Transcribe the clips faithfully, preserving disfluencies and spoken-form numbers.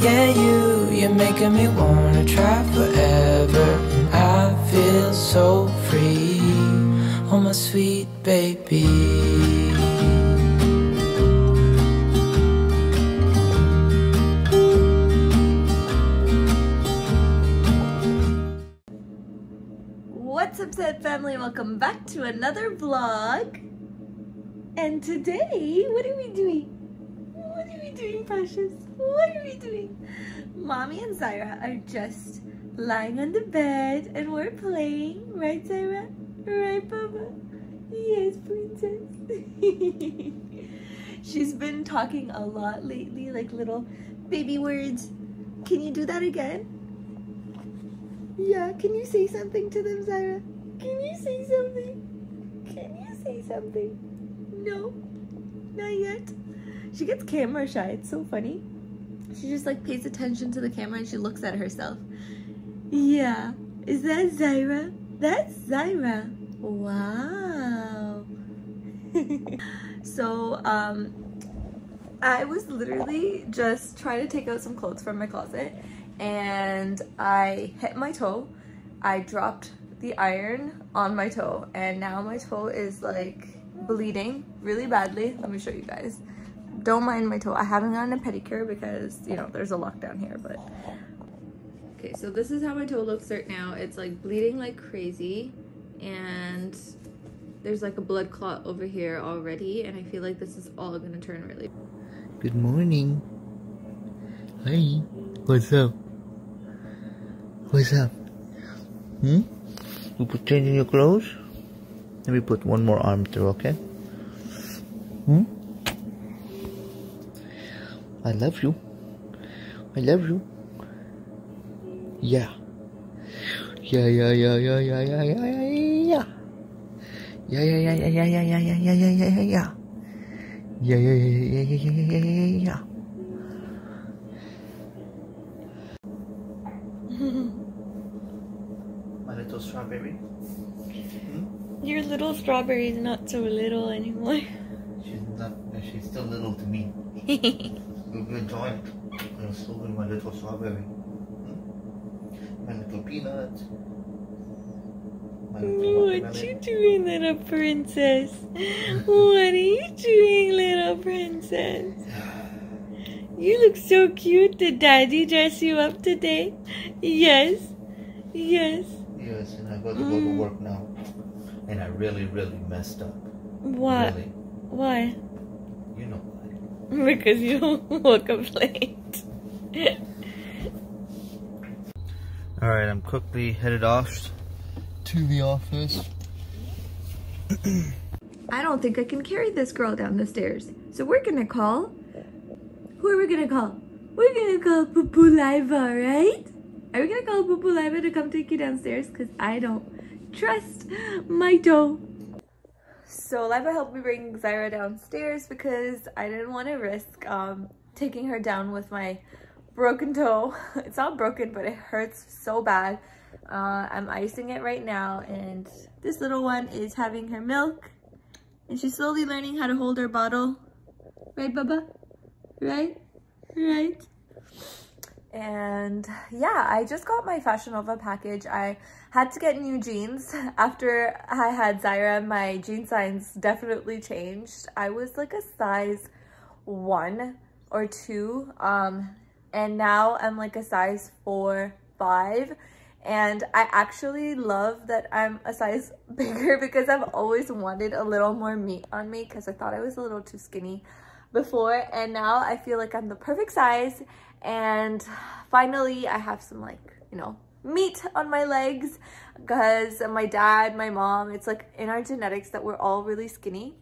Yeah, you, you're making me wanna try forever. I feel so free, oh my sweet baby. What's up, Zaid family? Welcome back to another vlog. And today, what are we doing? What are we doing, Precious? What are we doing? Mommy and Zyra are just lying on the bed and we're playing. Right, Zyra? Right, Baba? Yes, princess. She's been talking a lot lately, like little baby words. Can you do that again? Yeah, can you say something to them, Zyra? Can you say something? Can you say something? No, not yet. She gets camera shy, it's so funny. She just like pays attention to the camera and she looks at herself. Yeah, is that Zyra? That's Zyra. Wow. So, um, I was literally just trying to take out some clothes from my closet and I hit my toe. I dropped the iron on my toe and now my toe is like bleeding really badly. Let me show you guys. Don't mind my toe. I haven't gotten a pedicure because, you know, there's a lockdown here, but... Okay, so this is how my toe looks right now. It's, like, bleeding like crazy, and there's, like, a blood clot over here already, and I feel like this is all gonna turn really... Good morning. Hi. What's up? What's up? Hmm? You put change in your clothes? Let me put one more arm through, okay? Hmm? I love you. I love you. Yeah. Yeah, yeah, yeah, yeah, yeah, yeah, yeah, yeah. Yeah, yeah, yeah, yeah, yeah, yeah, yeah, yeah, yeah, yeah, yeah. Yeah, yeah, yeah, yeah, yeah, yeah, yeah. My little strawberry. Your little strawberry is not so little anymore. She's not. She's still little to me. You're gonna join. I'm still with my little strawberry. My little peanut. My little what you doing, little princess? What are you doing, little princess? You look so cute. Did Daddy dress you up today? Yes. Yes. Yes, and I got to go to work now. And I really, really messed up. What? Really. Why? You know. Because you woke up late. Alright, I'm quickly headed off to the office. I don't think I can carry this girl down the stairs. So we're gonna call... Who are we gonna call? We're gonna call Pupu Laiba, right? Are we gonna call Pupu Laiba to come take you downstairs? Because I don't trust my toe. So Laiba helped me bring Zyra downstairs because I didn't want to risk um, taking her down with my broken toe. It's not broken, but it hurts so bad. Uh, I'm icing it right now, and this little one is having her milk, and she's slowly learning how to hold her bottle. Right, Baba? Right? Right? And yeah, I just got my Fashion Nova package. I had to get new jeans. After I had Zyra, my jean size definitely changed. I was like a size one or two, um, and now I'm like a size four, five. And I actually love that I'm a size bigger because I've always wanted a little more meat on me because I thought I was a little too skinny before. And now I feel like I'm the perfect size. And finally, I have some, like, you know, meat on my legs because my dad, my mom, it's like in our genetics that we're all really skinny.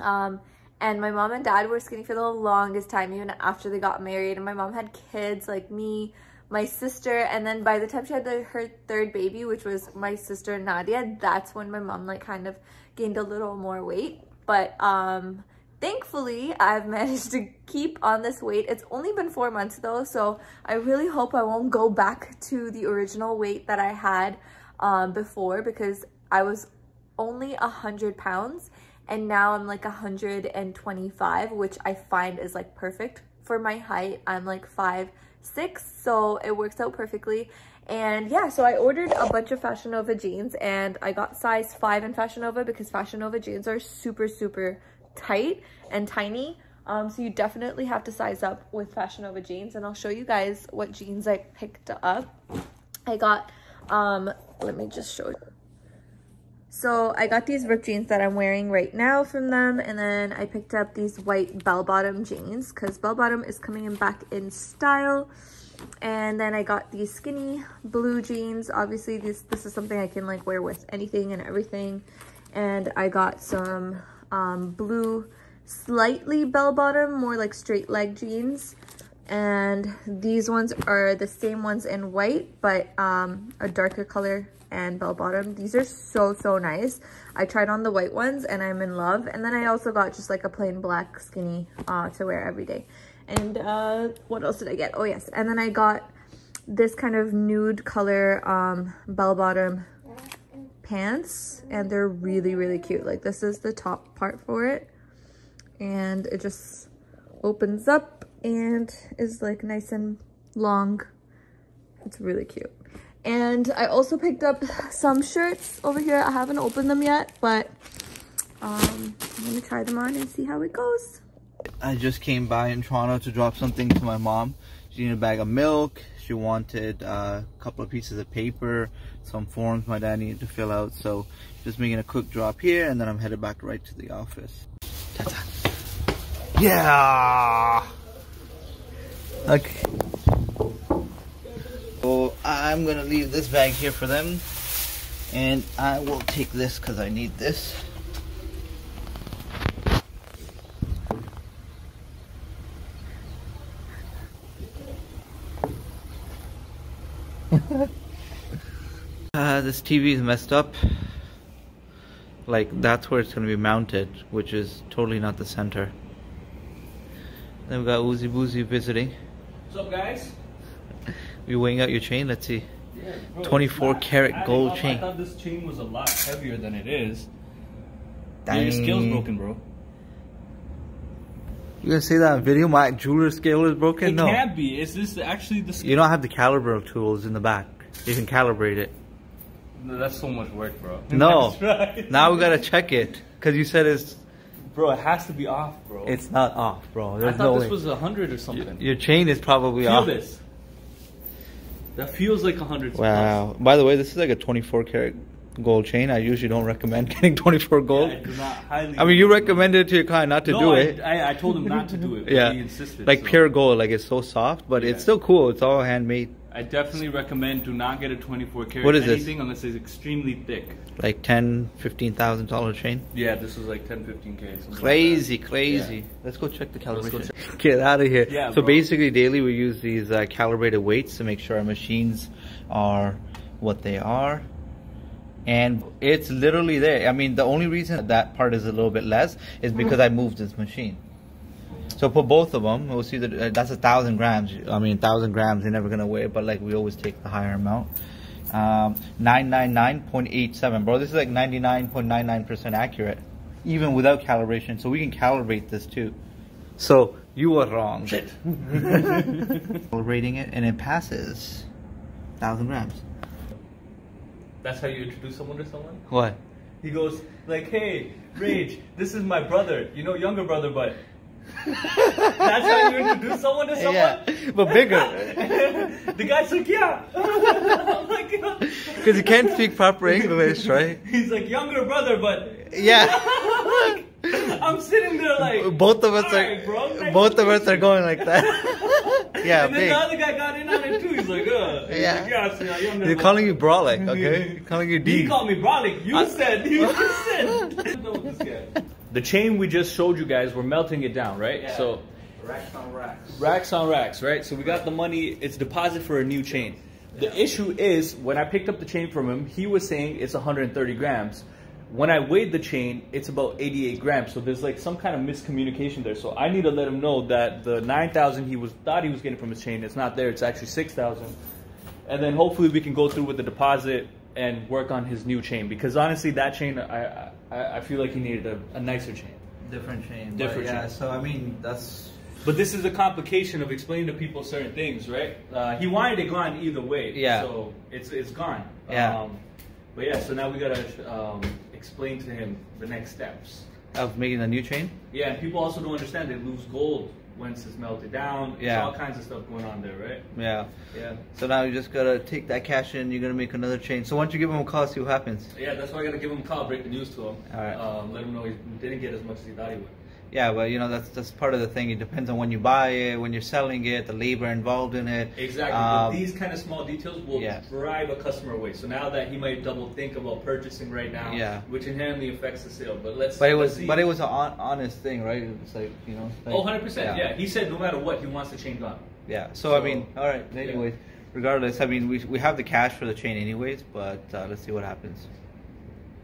Um, and my mom and dad were skinny for the longest time, even after they got married. And my mom had kids like me, my sister. And then by the time she had the, her third baby, which was my sister, Nadia, that's when my mom, like, kind of gained a little more weight. But, um... thankfully, I've managed to keep on this weight. It's only been four months though, so I really hope I won't go back to the original weight that I had um, before because I was only one hundred pounds and now I'm like one hundred twenty-five, which I find is like perfect for my height. I'm like five six, so it works out perfectly. And yeah, so I ordered a bunch of Fashion Nova jeans and I got size five in Fashion Nova because Fashion Nova jeans are super super tight and tiny, um so you definitely have to size up with Fashion Nova jeans. And I'll show you guys what jeans I picked up. I got um let me just show you. So I got these ripped jeans that I'm wearing right now from them, and then I picked up these white bell-bottom jeans because bell-bottom is coming in back in style. And then I got these skinny blue jeans. Obviously this this is something I can like wear with anything and everything. And I got some um, blue slightly bell-bottom, more like straight leg jeans. And these ones are the same ones in white, but um, a darker color and bell bottom. These are so so nice. I tried on the white ones and I'm in love. And then I also got just like a plain black skinny uh to wear every day. And uh what else did I get? Oh yes, and then I got this kind of nude color um bell bottom pants, and they're really really cute. Like this is the top part for it, and it just opens up and is like nice and long. It's really cute. And I also picked up some shirts over here. I haven't opened them yet, but um, I'm going to try them on and see how it goes. I just came by in Toronto to drop something to my mom. She needed a bag of milk. She wanted uh, a couple of pieces of paper, some forms my dad needed to fill out. So just making a quick drop here, and then I'm headed back right to the office. Yeah! Okay. So I'm gonna leave this bag here for them, and I will take this because I need this. uh, this T V is messed up. Like that's where it's gonna be mounted, which is totally not the center. Then we got Woozy Boozy visiting. What's up, guys? You're weighing out your chain? Let's see. Yeah, bro, twenty-four karat gold chain. I thought this chain was a lot heavier than it is. Dang. Yeah, your scale's broken, bro. You gonna say that in video? My jeweler scale is broken? It no. It can't be. It's just actually the scale. You don't have the caliber tools in the back. You can calibrate it. No, that's so much work, bro. No. That's right. Now we gotta check it. Because you said it's... Bro, it has to be off, bro. It's not off, bro. There's I thought no this way. was a hundred or something. Your chain is probably Feel off. This. That feels like a hundred. Wow. Plus. By the way, this is like a twenty-four karat gold chain. I usually don't recommend getting twenty-four gold. Yeah, I do not highly I mean, you recommended it to your client not to no, do I, it. I, I told him not to do it, but yeah. he insisted. Like so. Pure gold, like it's so soft, but yeah. It's still cool. It's all handmade. I definitely recommend do not get a twenty-four karat what is anything this? Unless it's extremely thick. Like ten, fifteen thousand dollar chain? Yeah, this was like ten, fifteen K. Crazy, like crazy. Yeah. Let's go check the calibration. Check. Get out of here. Yeah, so bro. Basically daily we use these uh, calibrated weights to make sure our machines are what they are. And it's literally there. I mean, the only reason that part is a little bit less is because I moved this machine. So for both of them, we'll see that uh, that's a thousand grams. I mean, thousand grams, they're never gonna weigh it, but like we always take the higher amount. Um, nine ninety-nine point eight seven, bro. This is like ninety-nine point nine nine percent accurate, even without calibration. So we can calibrate this too. So you were wrong. Shit. Calibrating it and it passes thousand grams. That's how you introduce someone to someone? What? He goes like, "Hey, Rage, this is my brother. You know, younger brother, but." That's how you introduce someone to someone? Yeah, but bigger. The guy's like, yeah. I'm like, because you can't speak proper English, right? He's like, younger brother, but... Yeah. Like, I'm sitting there like... Both of us are right, bro, nice both of us are going like that. Yeah, and then big. The other guy got in on it too. He's like, oh. Yeah. Like, yeah so younger They're brother. Calling you brolic, okay? They're calling you D. He called me brolic. You I... said, you said. I don't know this guy. The chain we just showed you guys, we're melting it down, right? Yeah. So racks on racks. Racks on racks, right? So we got the money, it's deposit for a new chain. The yeah. issue is, when I picked up the chain from him, he was saying it's one hundred thirty grams. When I weighed the chain, it's about eighty-eight grams. So there's like some kind of miscommunication there. So I need to let him know that the nine thousand he was thought he was getting from his chain, it's not there, it's actually six thousand. And then hopefully we can go through with the deposit and work on his new chain, because honestly that chain, I I, I feel like he needed a, a nicer chain. Different chain. Different chain. Yeah, so I mean, that's But this is the complication of explaining to people certain things, right? Uh, he wanted it gone either way. Yeah. So it's it's gone. Yeah. Um, but yeah, so now we gotta um, explain to him the next steps of making the new chain. Yeah, and people also don't understand they lose gold once it's melted down. Yeah. There's all kinds of stuff going on there, right? Yeah. Yeah. So now you just gotta take that cash in. You're gonna make another chain. So once you give him a call, see what happens. Yeah, that's why I gotta give him a call, break the news to him. All right. Um, let him know he didn't get as much as he thought he would. Yeah, well, you know, that's that's part of the thing. It depends on when you buy it, when you're selling it, the labor involved in it. Exactly. Um, but these kind of small details will yeah. drive a customer away. So now that he might double think about purchasing right now, yeah. which inherently affects the sale. But let's. But it was see. but it was an honest thing, right? It's like, you know. Like, oh, one hundred percent. Yeah. yeah. He said no matter what, he wants the chain gone. Yeah. So, so I mean, all right. Anyways, yeah. regardless, I mean, we we have the cash for the chain anyways, but uh, let's see what happens.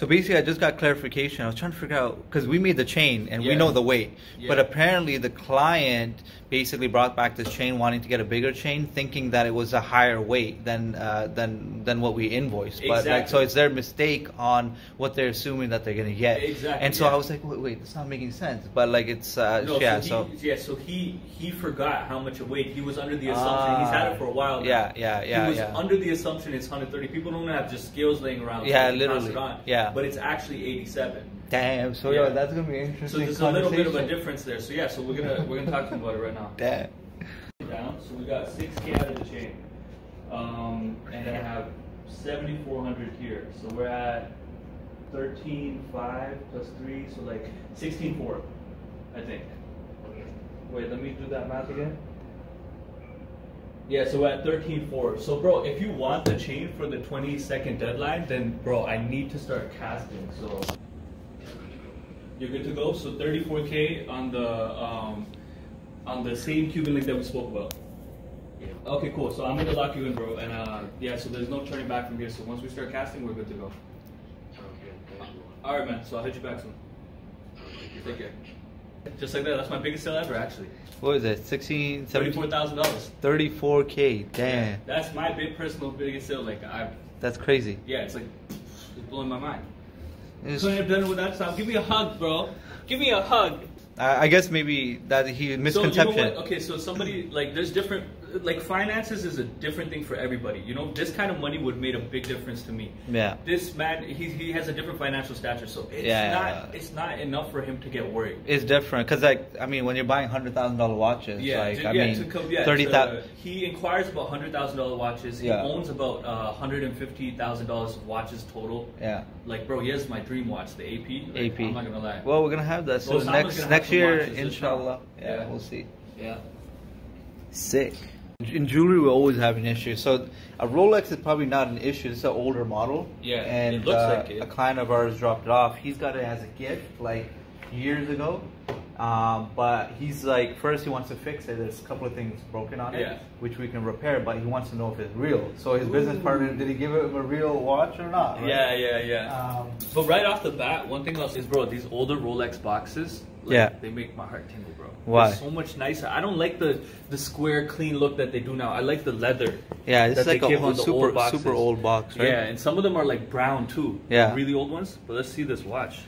So basically, I just got clarification. I was trying to figure out, because we made the chain and yeah. we know the weight. Yeah. But apparently the client basically brought back this chain wanting to get a bigger chain, thinking that it was a higher weight than uh, than than what we invoiced. Exactly. But like, so it's their mistake on what they're assuming that they're going to get. Exactly. And so yeah. I was like, wait, wait, that's not making sense. But like it's, uh, no, yeah, so, he, so. Yeah, so he, he forgot how much a weight. He was under the assumption. Uh, He's had it for a while now. Yeah, yeah, yeah. He was yeah. under the assumption it's one hundred thirty. People don't have just scales laying around. Yeah, so literally. Yeah. But it's actually eighty-seven. Damn. So yeah, that's gonna be interesting. So there's a little bit of a difference there. So yeah. So we're gonna we're gonna talk to him about it right now. Damn. Down. So we got six K out of the chain, um, and then I have seventy-four hundred here. So we're at thirteen five plus three. So like sixteen four, I think. Wait, let me do that math again. Yeah, so we're at thirteen four. So bro, if you want the chain for the twenty-second deadline, then bro, I need to start casting. So you're good to go. So thirty-four K on the um, on the same Cuban link that we spoke about. Yeah. Okay, cool. So I'm gonna lock you in, bro. And uh, yeah, so there's no turning back from here. So once we start casting, we're good to go. Okay. All right, man. So I'll hit you back soon. Take care. Just like that, that's my biggest sale ever, actually. What is it? Sixteen, seventeen, thirty-four thousand dollars. Thirty-four K, damn. Yeah, that's my big personal biggest sale. Like I. That's crazy. Yeah, it's like it's blowing my mind. It's... Couldn't have done it without Sam. Give me a hug, bro. Give me a hug. I, I guess maybe that he misconception. So you know what? Okay, so somebody like there's different. Like finances is a different thing for everybody. You know, this kind of money would have made a big difference to me. Yeah. This man, he, he has a different financial stature, so it's yeah, not yeah, yeah. it's not enough for him to get worried. It's different because, like, I mean, when you're buying hundred thousand dollar watches, yeah, like to, I yeah, mean, to, yeah, thirty thousand. He inquires about hundred thousand dollar watches. He yeah. owns about uh, hundred and fifty thousand dollars watches total. Yeah. Like, bro, he has my dream watch, the A P. Like, A P. I'm not gonna lie. Well, we're gonna have that so well, next next year, inshallah. Yeah, yeah, we'll see. Yeah. Sick. In jewelry, we're always having issues. So a Rolex is probably not an issue. It's an older model. Yeah, and it looks uh, like it. A client of ours dropped it off. He's got it as a gift like years ago. Um, but he's like, first he wants to fix it. There's a couple of things broken on it, yeah. which we can repair. But he wants to know if it's real. So his Ooh. business partner, did he give him a real watch or not? Right? Yeah, yeah, yeah. Um, but right off the bat, one thing else is, bro, these older Rolex boxes. Like, yeah, they make my heart tingle, bro. Why? They're so much nicer. I don't like the the square, clean look that they do now. I like the leather. Yeah, it's like a old, super old super old box, right? Yeah, and some of them are like brown too. Yeah, the really old ones. But let's see this watch,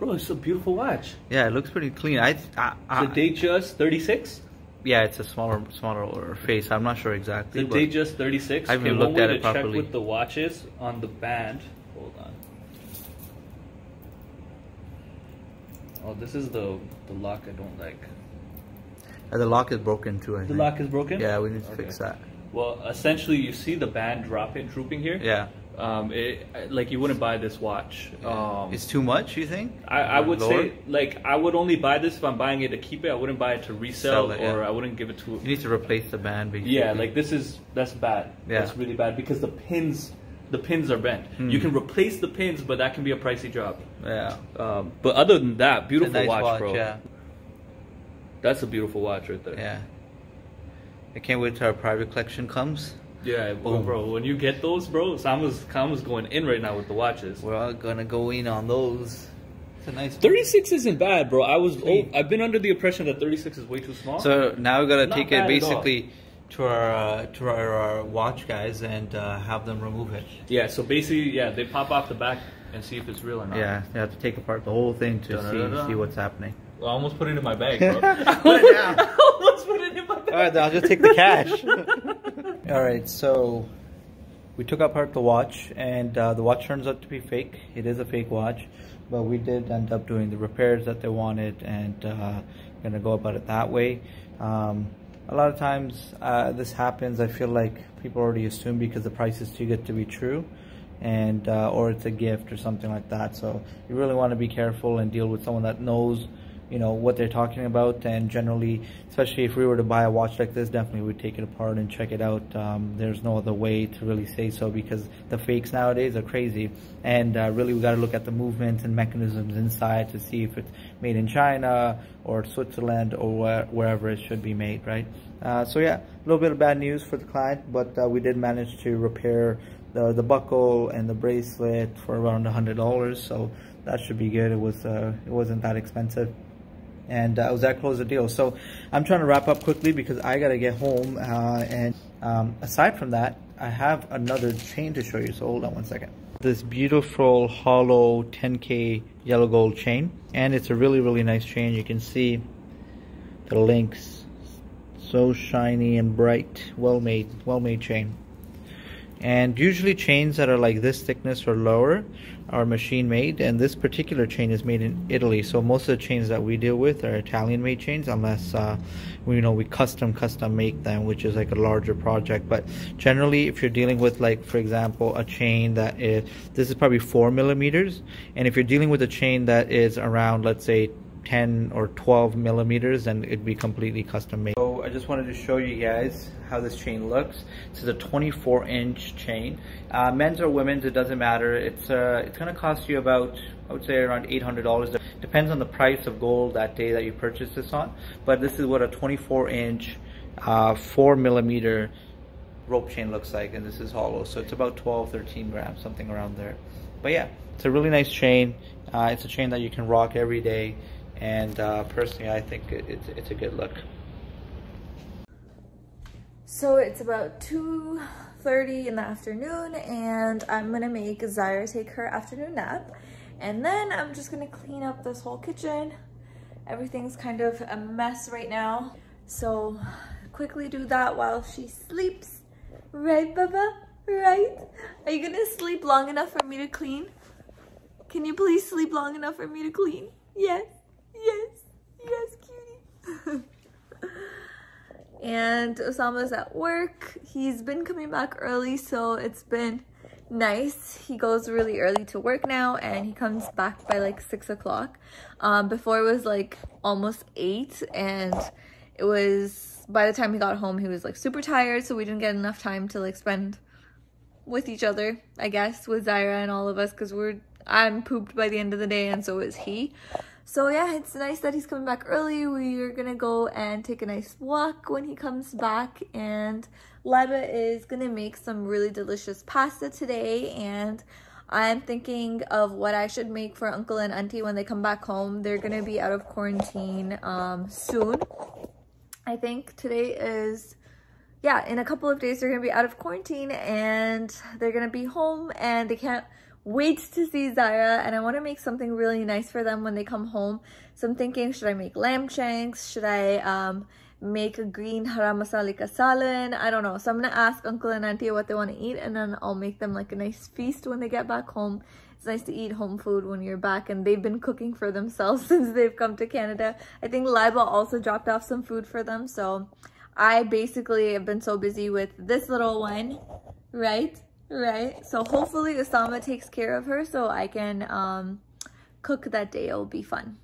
bro. It's a beautiful watch. Yeah, it looks pretty clean. I, I, I the Datejust thirty-six. Yeah, it's a smaller smaller face. I'm not sure exactly. The Datejust thirty-six. I haven't looked at it properly. Check with the watches on the band. Hold on. Oh, this is the the lock I don't like. And the lock is broken too, I think. The lock is broken? Yeah, we need to okay. fix that. Well, essentially, you see the band dropping, drooping here? Yeah. Um, it, like, you wouldn't buy this watch. Um, it's too much, you think? I, I would Lower? say, like, I would only buy this if I'm buying it to keep it. I wouldn't buy it to resell it, or yeah. I wouldn't give it to... You need to replace the band. Basically. Yeah, like, this is... That's bad. Yeah. That's really bad because the pins... The pins are bent. Hmm. You can replace the pins, but that can be a pricey job. Yeah. Um, but other than that, beautiful nice watch, watch, bro. Yeah. That's a beautiful watch right there. Yeah. I can't wait till our private collection comes. Yeah, boom. Bro, when you get those, bro, Sama's, Sama's going in right now with the watches. We're all gonna go in on those. It's a nice thirty-six isn't bad, bro. I was oh, I've been under the impression that thirty-six is way too small. So now we gotta Not take it basically to our uh, to our, our watch guys and uh, have them remove it. Yeah, so basically, yeah, they pop off the back and see if it's real or not. Yeah, they have to take apart the whole thing to da -da -da -da. See, see what's happening. I almost put it in my bag, bro. Put it down. I almost put it in my bag. All right, then I'll just take the cash. All right, so we took apart the watch, and uh, the watch turns out to be fake. It is a fake watch, but we did end up doing the repairs that they wanted, and uh, gonna go about it that way. Um, a lot of times uh, this happens. I feel like people already assume because the price is too good to be true, and uh, or it's a gift or something like that. So you really want to be careful and deal with someone that knows, you know, what they're talking about. And generally, especially if we were to buy a watch like this, definitely would take it apart and check it out. Um, there's no other way to really say so, because the fakes nowadays are crazy. And uh, really, we got to look at the movements and mechanisms inside to see if it's made in China or Switzerland or where, wherever it should be made, right? Uh, so yeah, a little bit of bad news for the client, but uh, we did manage to repair the, the buckle and the bracelet for around a hundred dollars, so that should be good. It was uh, it wasn't that expensive. And uh, I was that close a deal. So I'm trying to wrap up quickly because I gotta get home. Uh, and um, aside from that, I have another chain to show you. So hold on one second. This beautiful hollow ten K yellow gold chain. And it's a really, really nice chain. You can see the links, so shiny and bright, well-made, well-made chain. And usually chains that are like this thickness or lower are machine made, and this particular chain is made in Italy. So most of the chains that we deal with are Italian made chains, unless uh, we, you know, we custom custom make them, which is like a larger project. But generally, if you're dealing with, like, for example, a chain that is, this is probably four millimeters, and if you're dealing with a chain that is around, let's say, ten or twelve millimeters, and it'd be completely custom made. So I just wanted to show you guys how this chain looks. This is a twenty-four inch chain, uh, men's or women's, it doesn't matter. It's uh, it's gonna cost you about, I would say, around eight hundred dollars. Depends on the price of gold that day that you purchase this on. But this is what a twenty-four inch uh, four millimeter rope chain looks like, and this is hollow, so it's about twelve, thirteen grams, something around there. But yeah, it's a really nice chain. Uh, it's a chain that you can rock every day. And uh, personally, I think it, it's, it's a good look. So it's about two thirty in the afternoon, and I'm gonna make Zyra take her afternoon nap. And then I'm just gonna clean up this whole kitchen. Everything's kind of a mess right now. So quickly do that while she sleeps. Right, Baba? Right? Are you gonna sleep long enough for me to clean? Can you please sleep long enough for me to clean? Yes. Yes, yes, cutie. And Osama's at work. He's been coming back early, so it's been nice. He goes really early to work now, and he comes back by like six o'clock. Um, before it was like almost eight, and it was, by the time he got home, he was like super tired, so we didn't get enough time to like spend with each other, I guess, with Zyra and all of us, because we're, I'm pooped by the end of the day, and so is he. So yeah, it's nice that he's coming back early. We're gonna go and take a nice walk when he comes back, and Laiba is gonna make some really delicious pasta today, and I'm thinking of what I should make for Uncle and Auntie when they come back home. They're gonna be out of quarantine um, soon. I think today is, yeah, in a couple of days they're gonna be out of quarantine, and they're gonna be home, and they can't wait to see Zyra, and I want to make something really nice for them when they come home. So I'm thinking, should I make lamb shanks? Should I um, make a green hara masalika salad? I don't know. So I'm going to ask Uncle and Auntie what they want to eat, and then I'll make them like a nice feast when they get back home. It's nice to eat home food when you're back, and they've been cooking for themselves since they've come to Canada. I think Laiba also dropped off some food for them, so I basically have been so busy with this little one, right? Right, so hopefully Usama takes care of her so I can um, cook that day. It'll be fun.